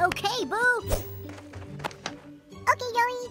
Okay, Boo. Okay, Joey.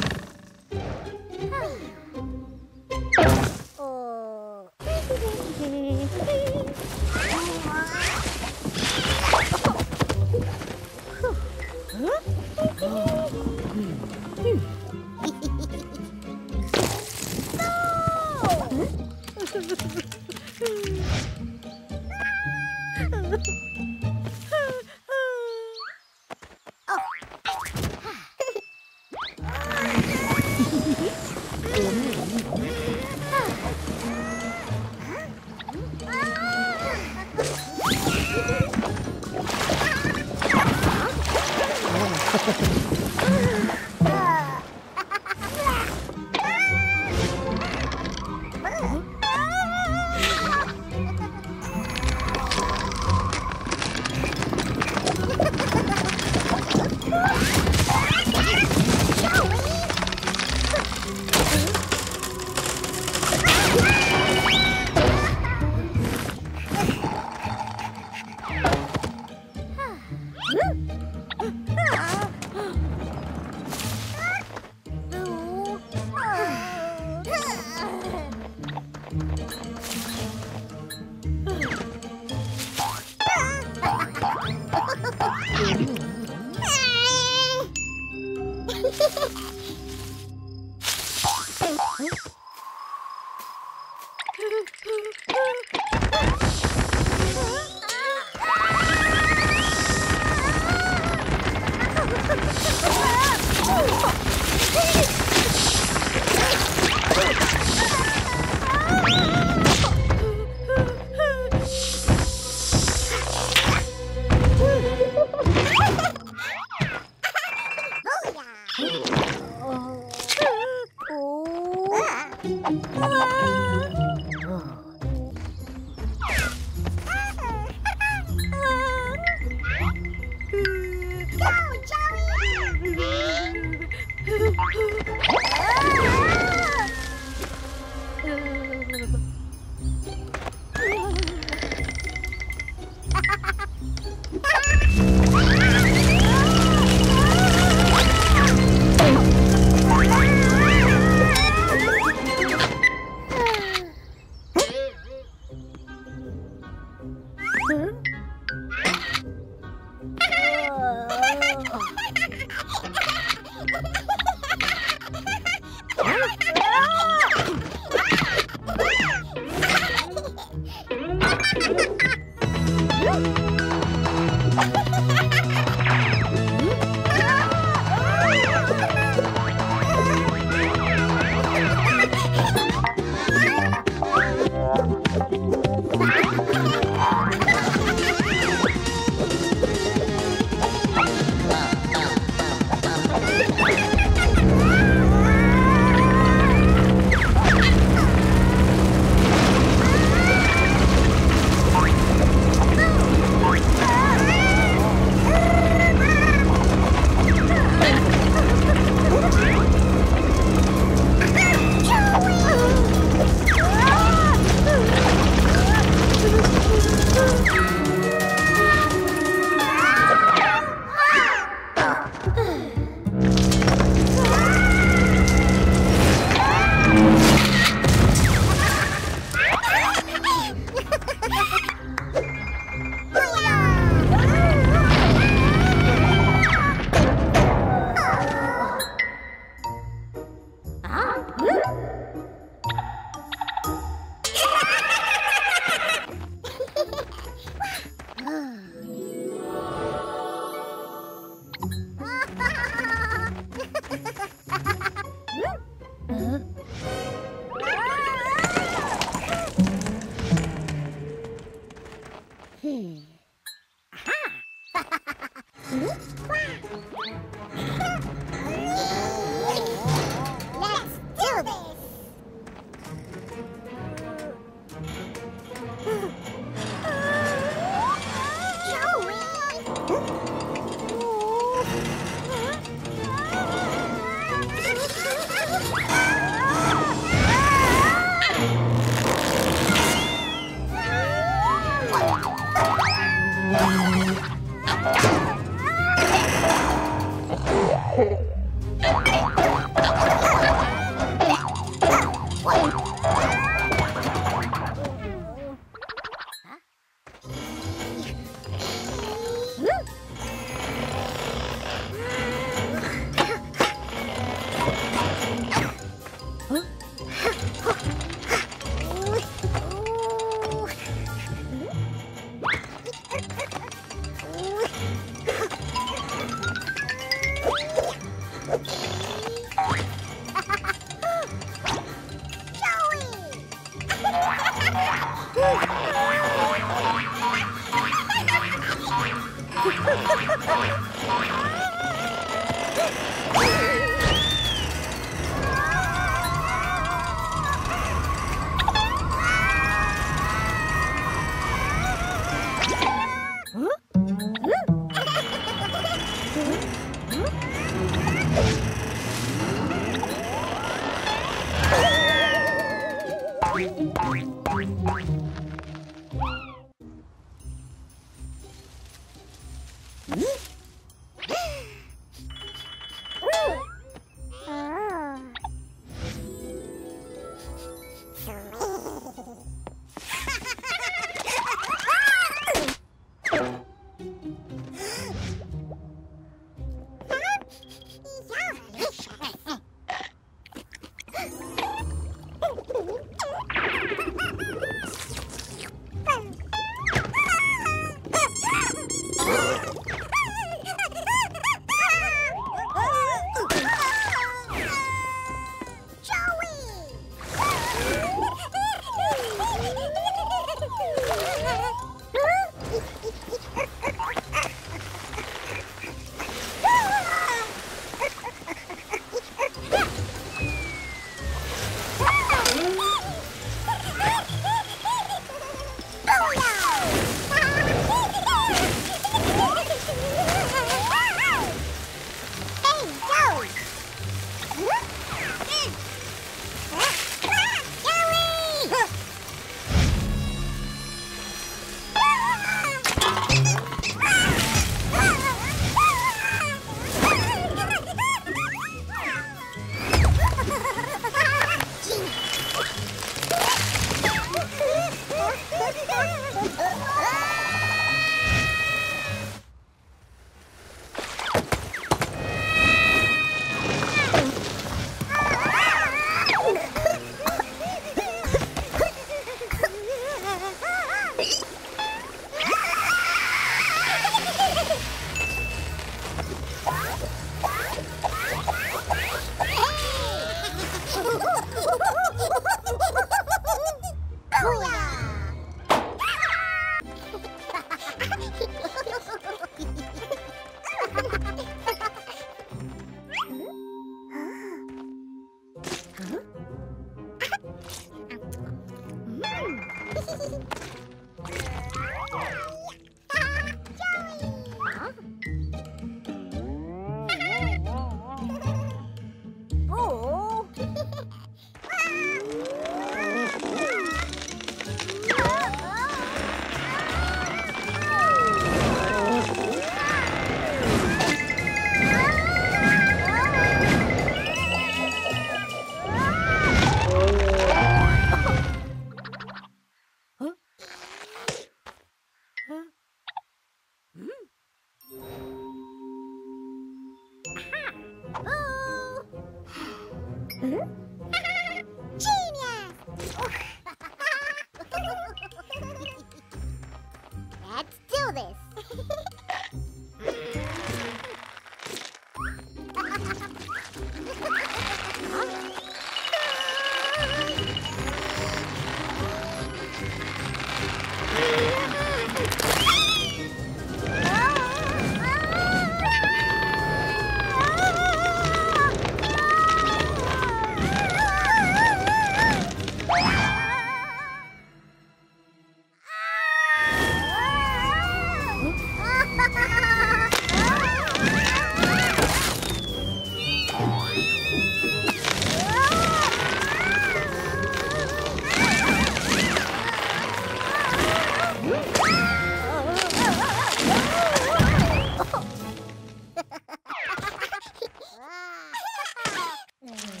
What?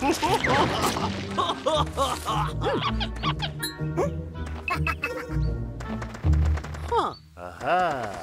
Huh. Aha.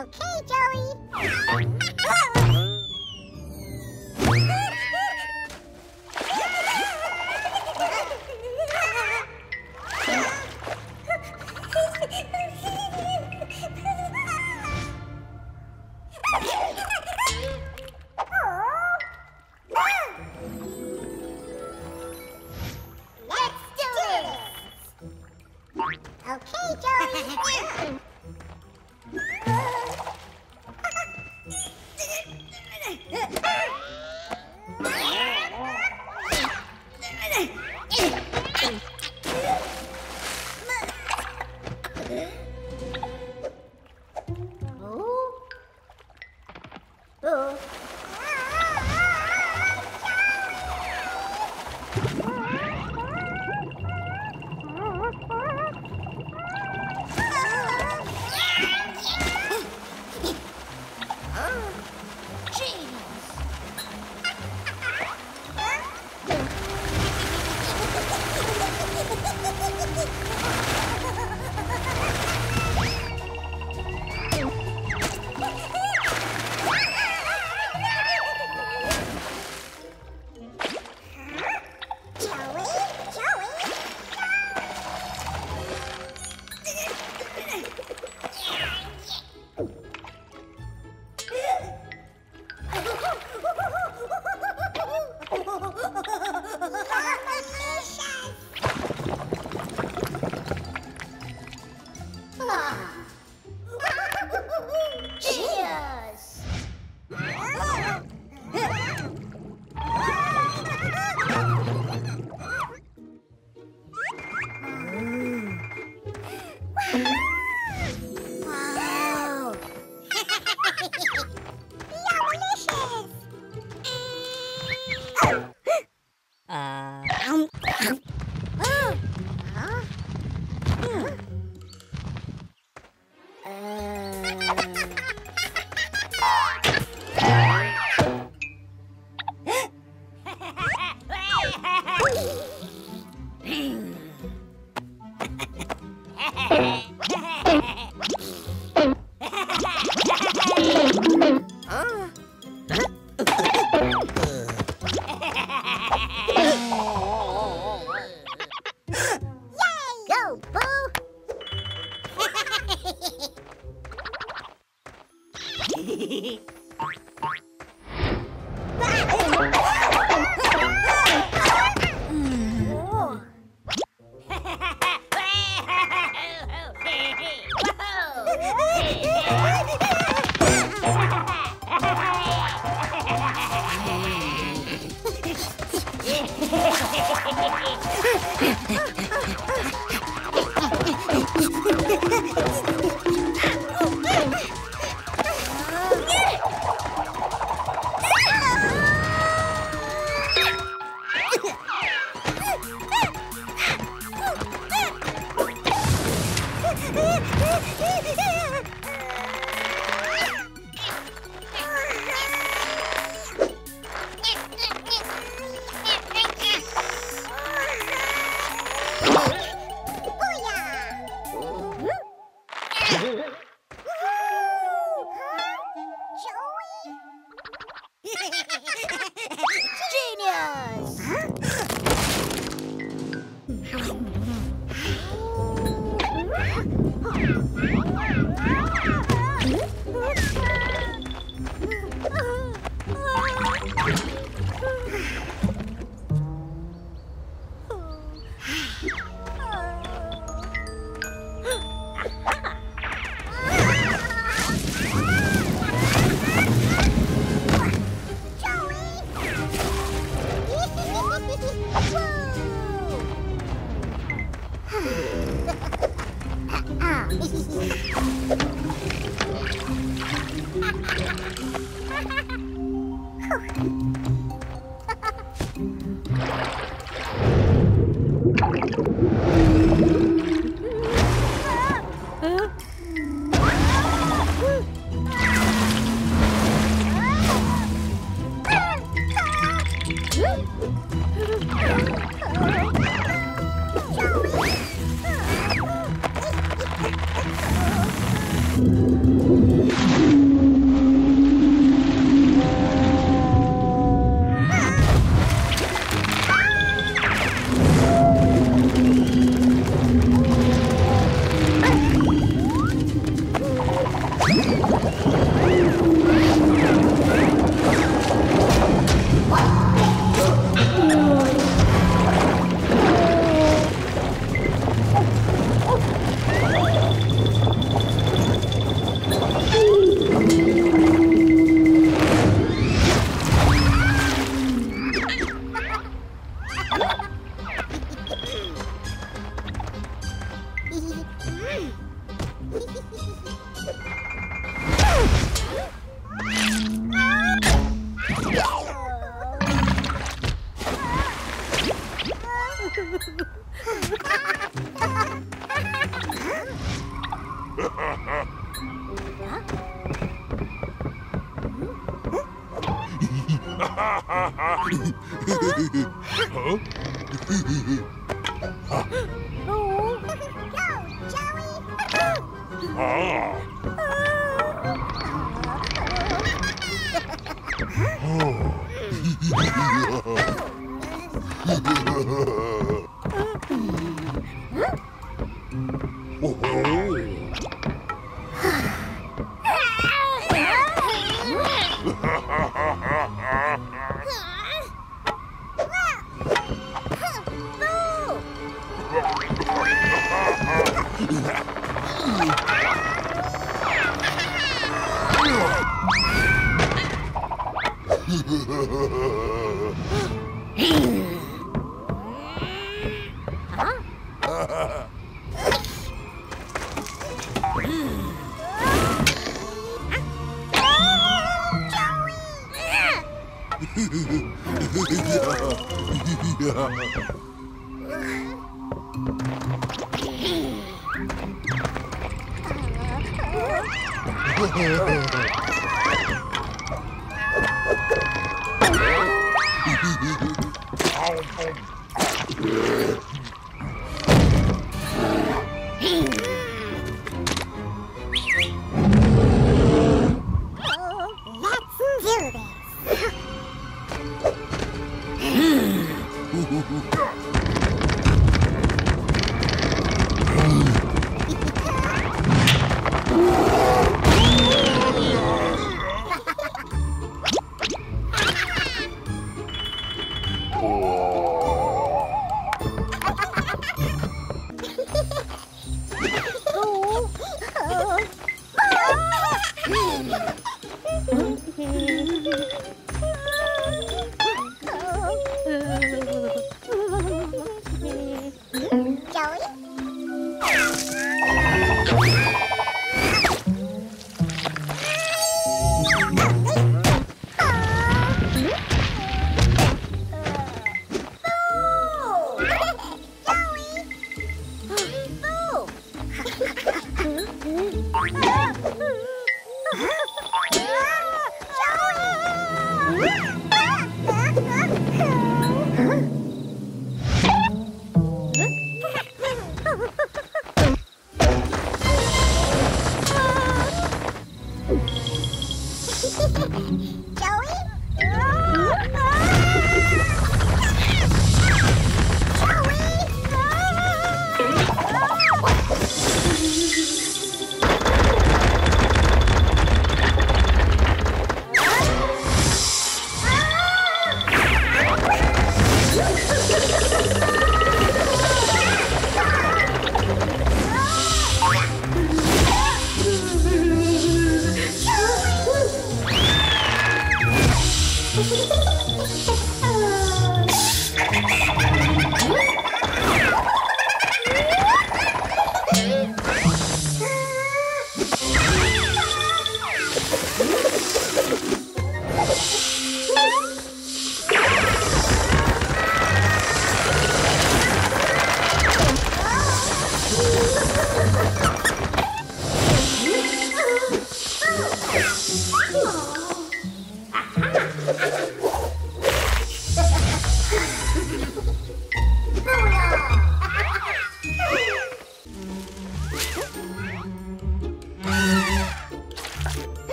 Okay, Joey.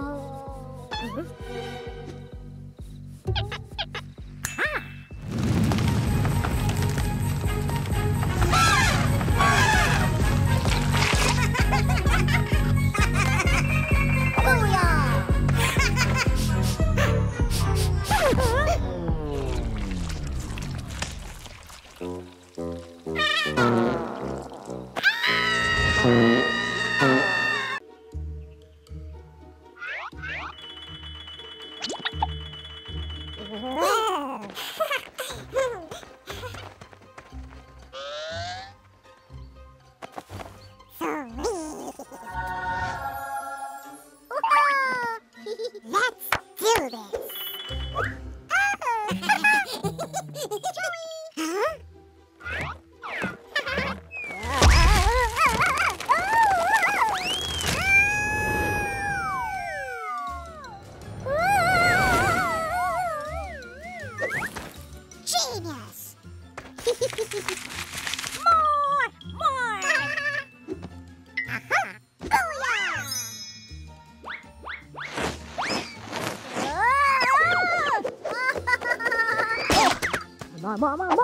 Oh. more! Booyah!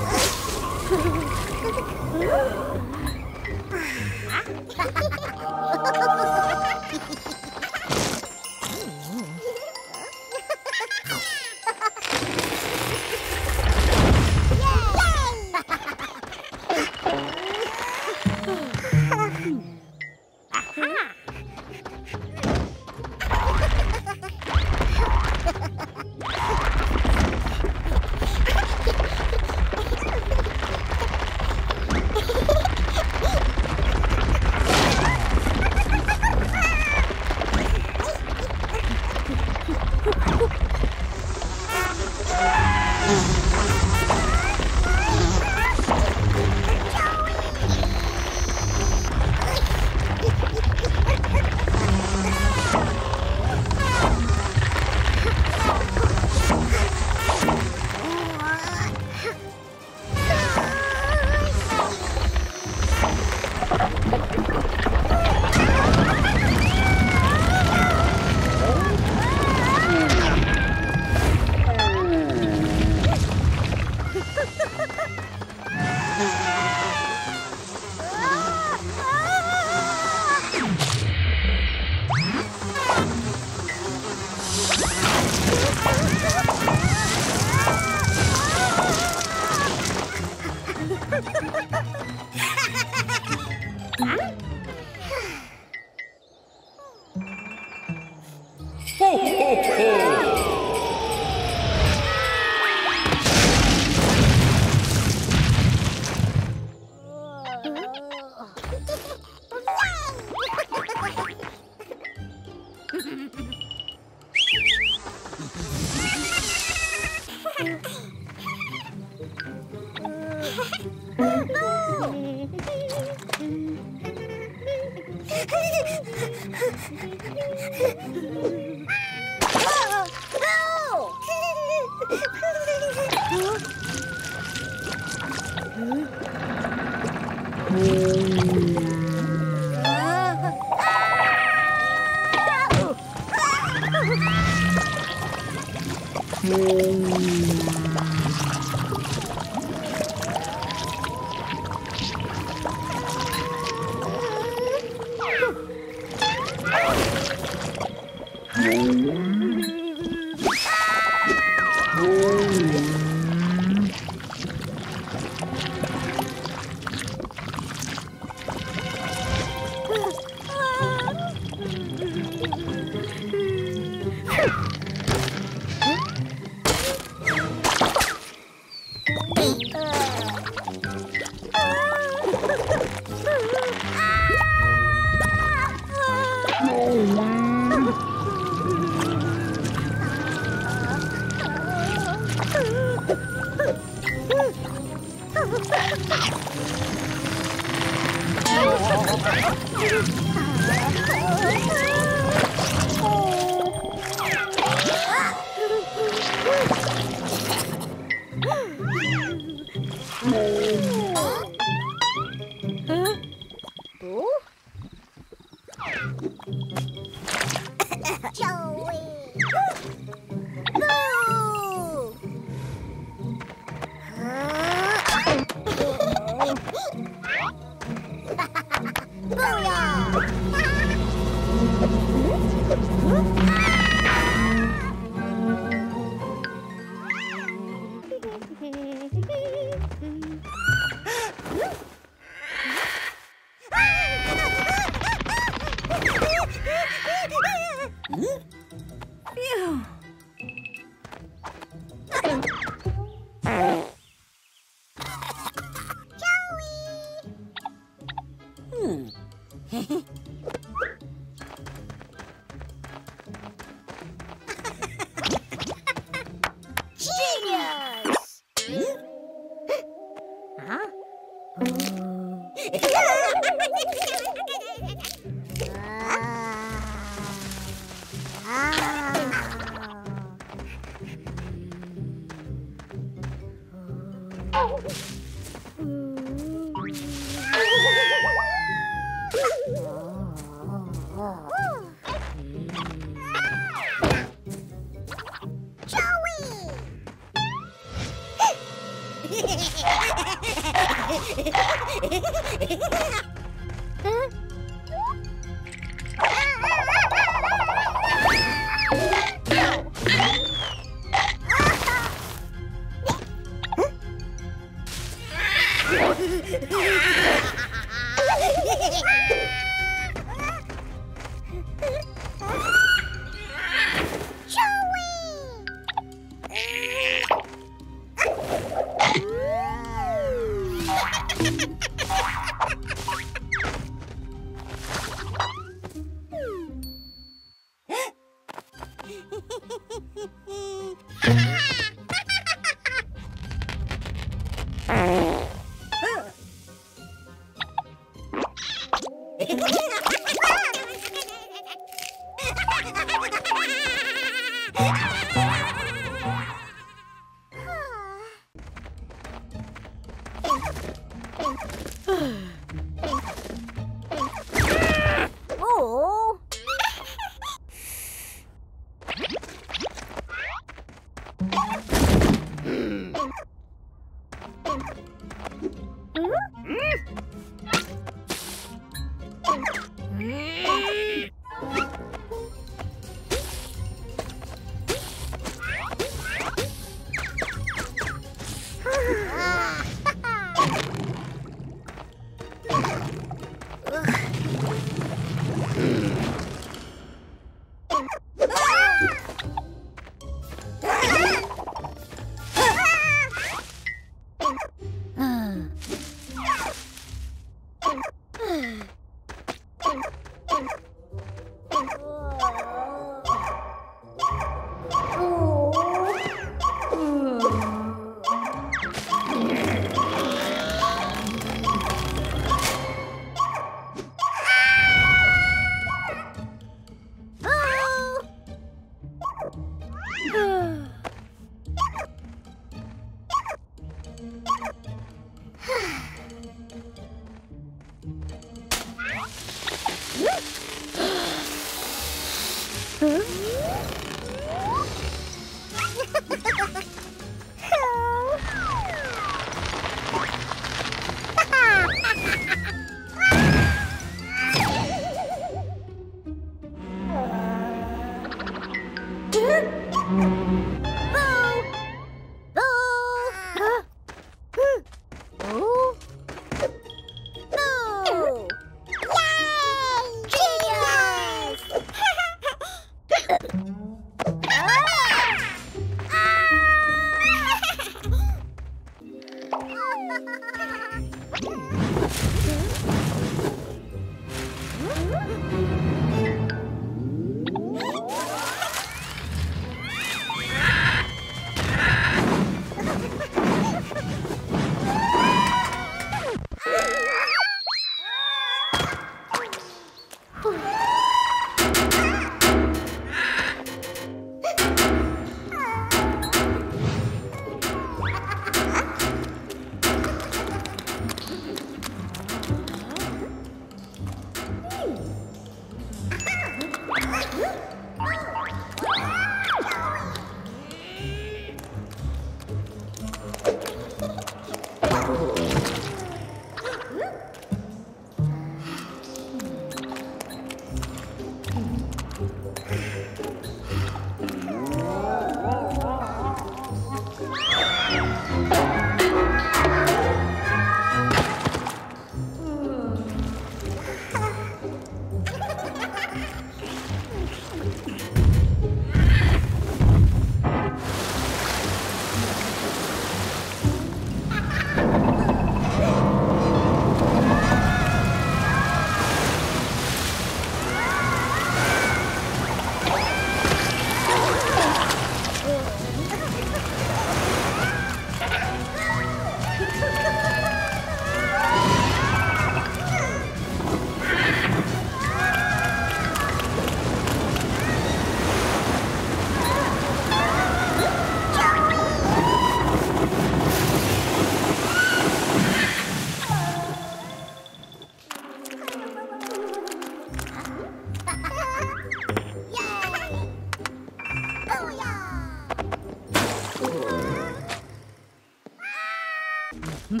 Whoa.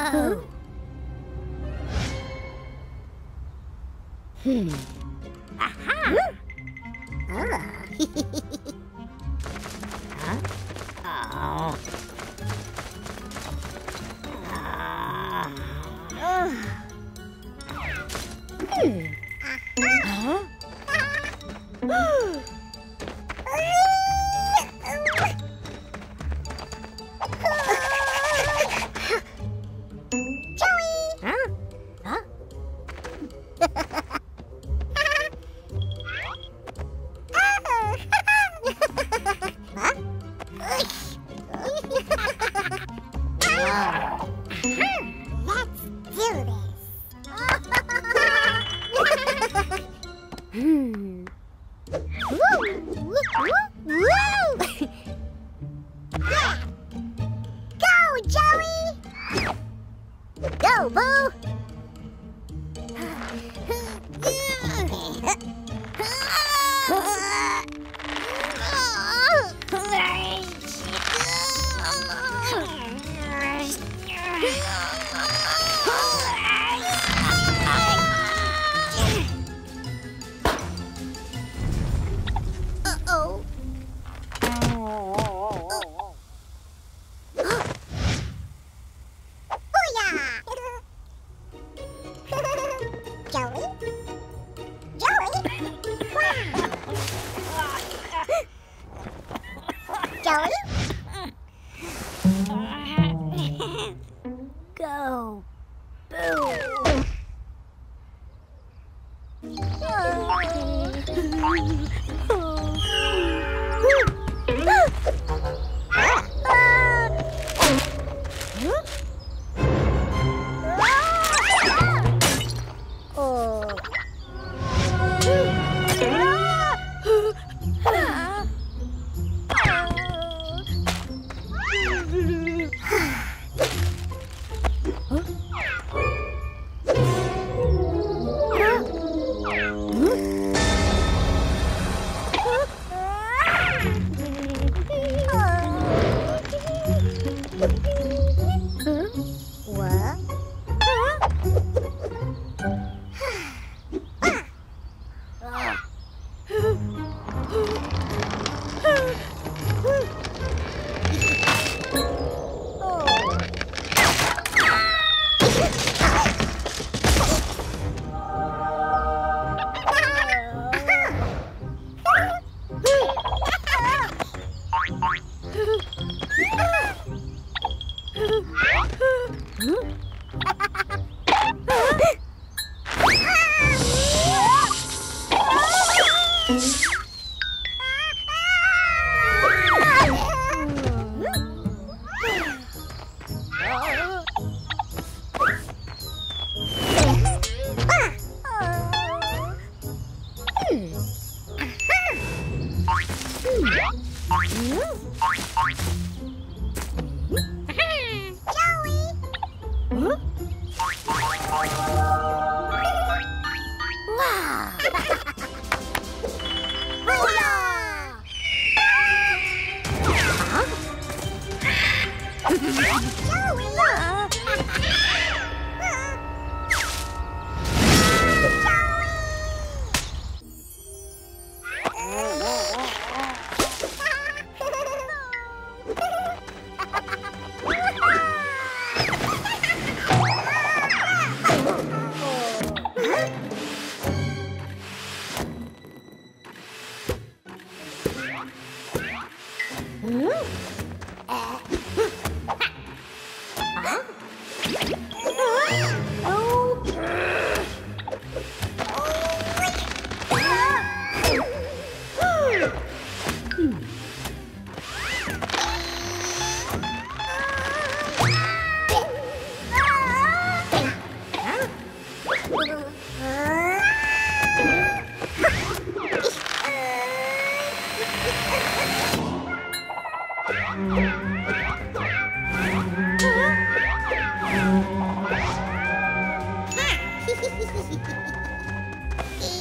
Aha. Oh. Huh?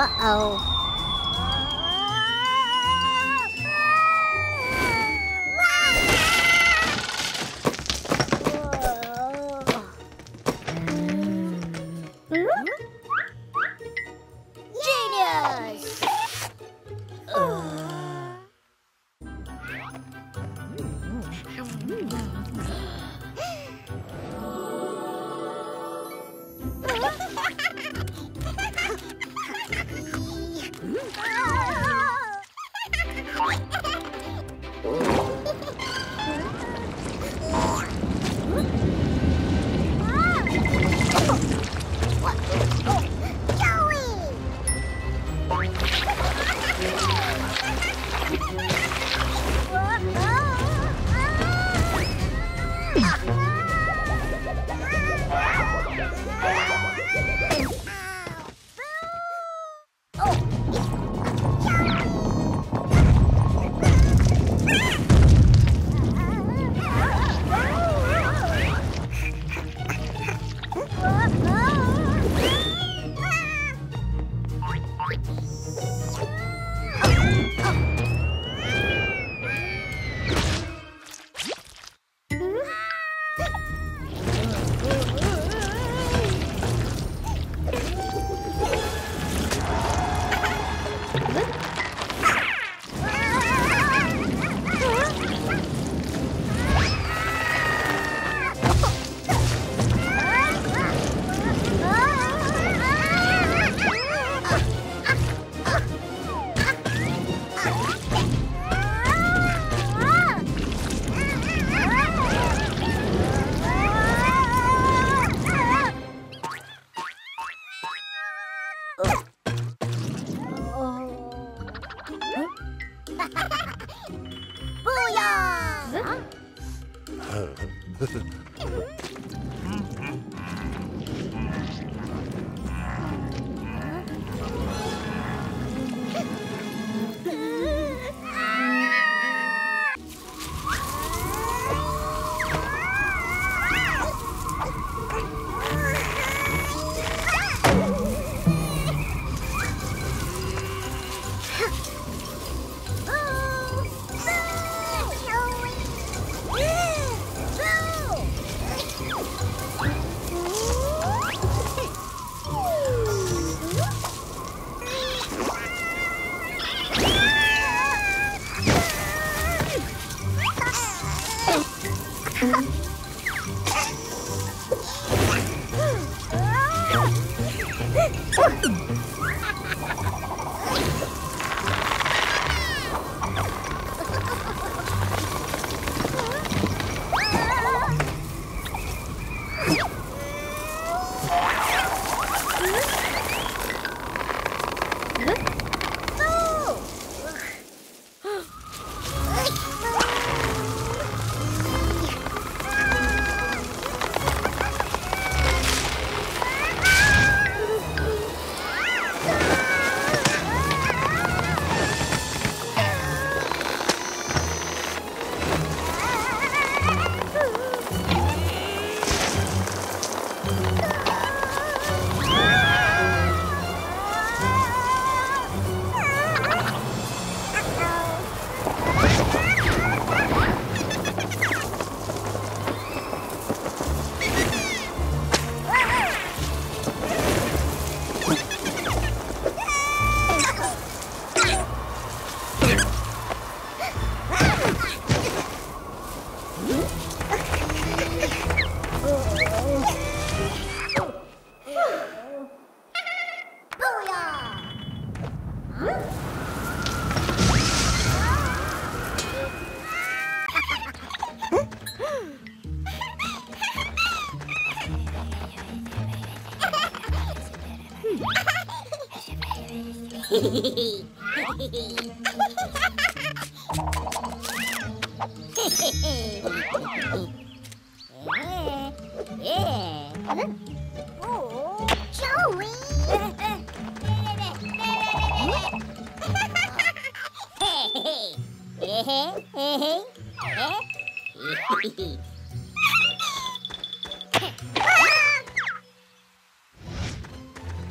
Uh-oh.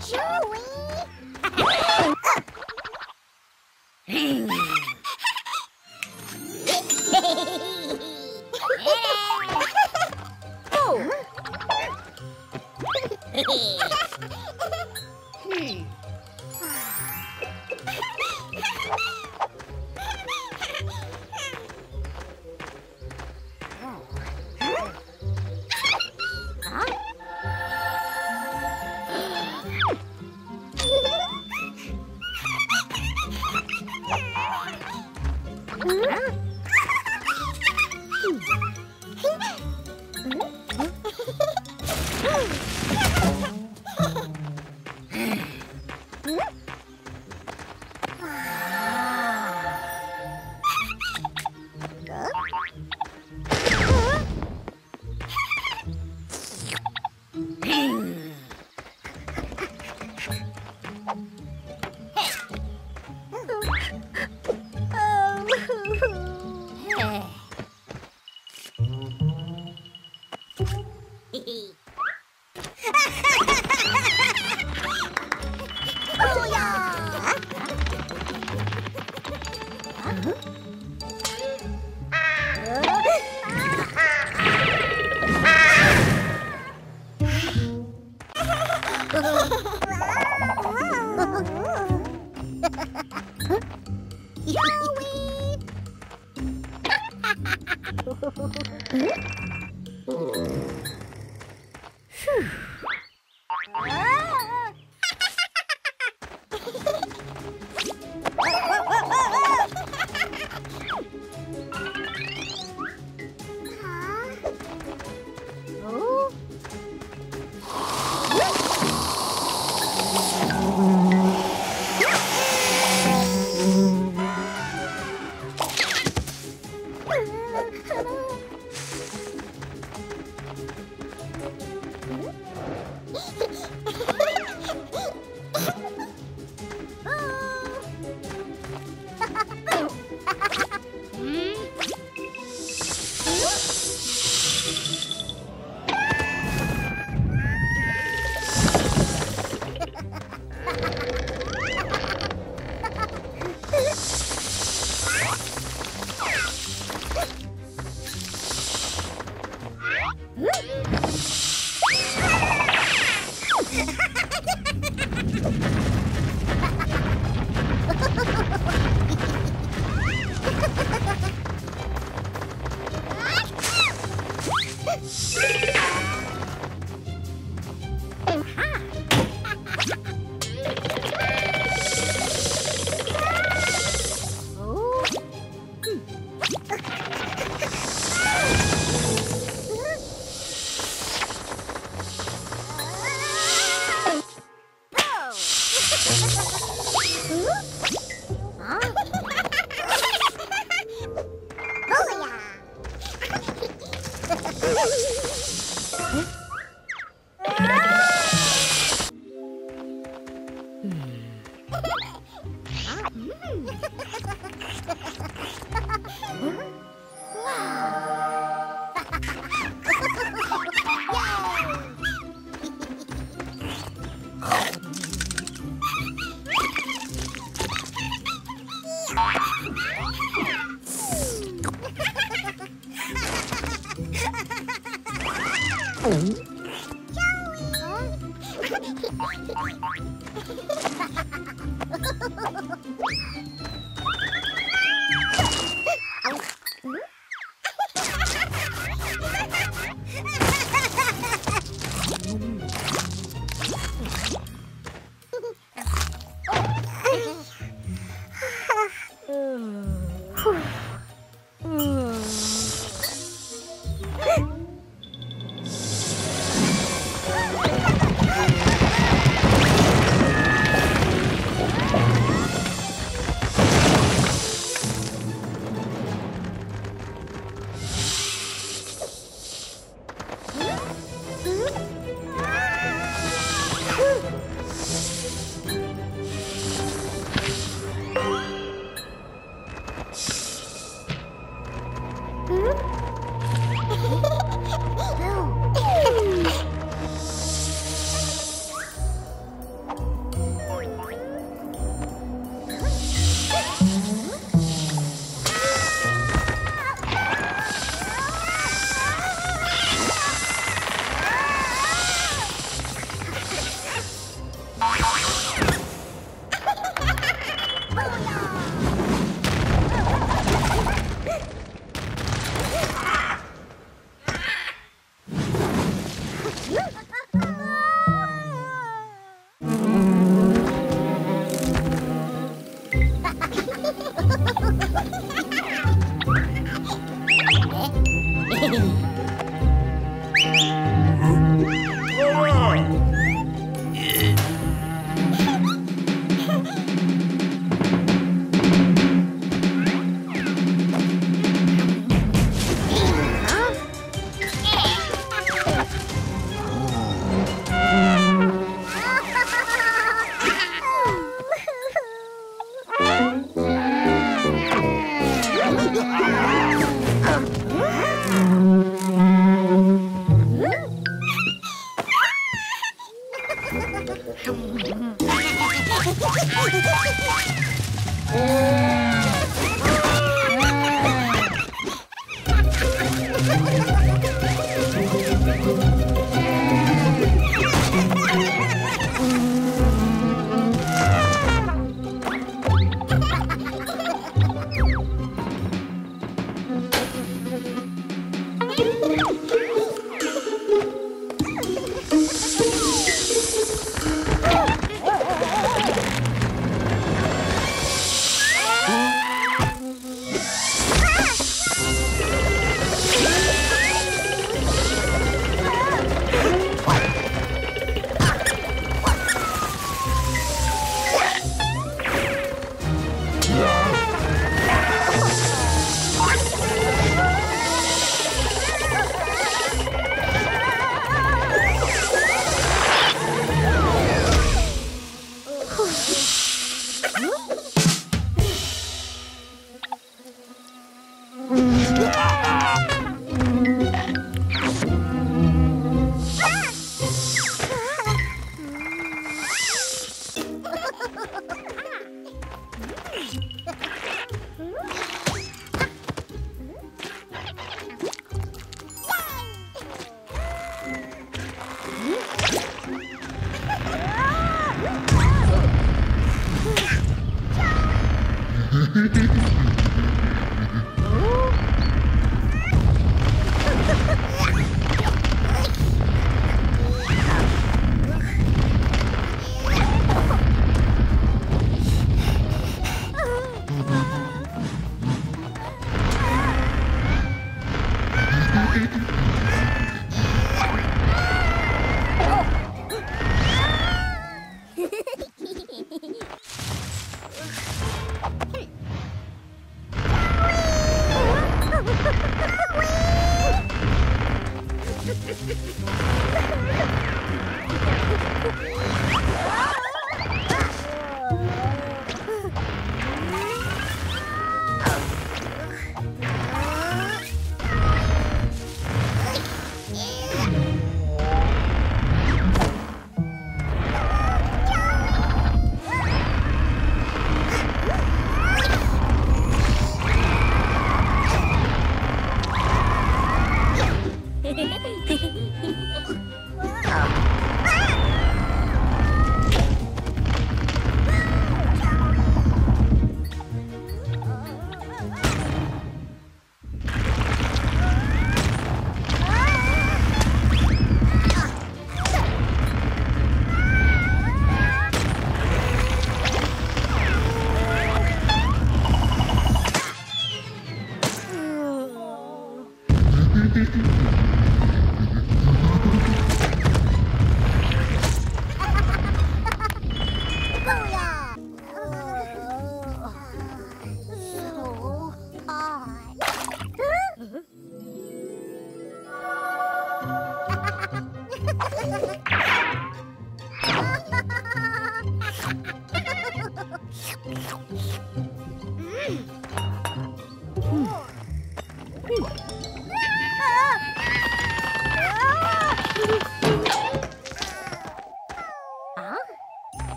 Joey!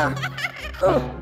Oh!